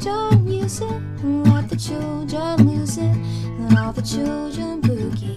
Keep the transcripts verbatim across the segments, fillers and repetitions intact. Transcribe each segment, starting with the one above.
children use it, and let the children lose it, and all the children boogie.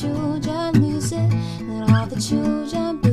Children lose it, and all the children